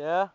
Yeah?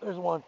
There's one.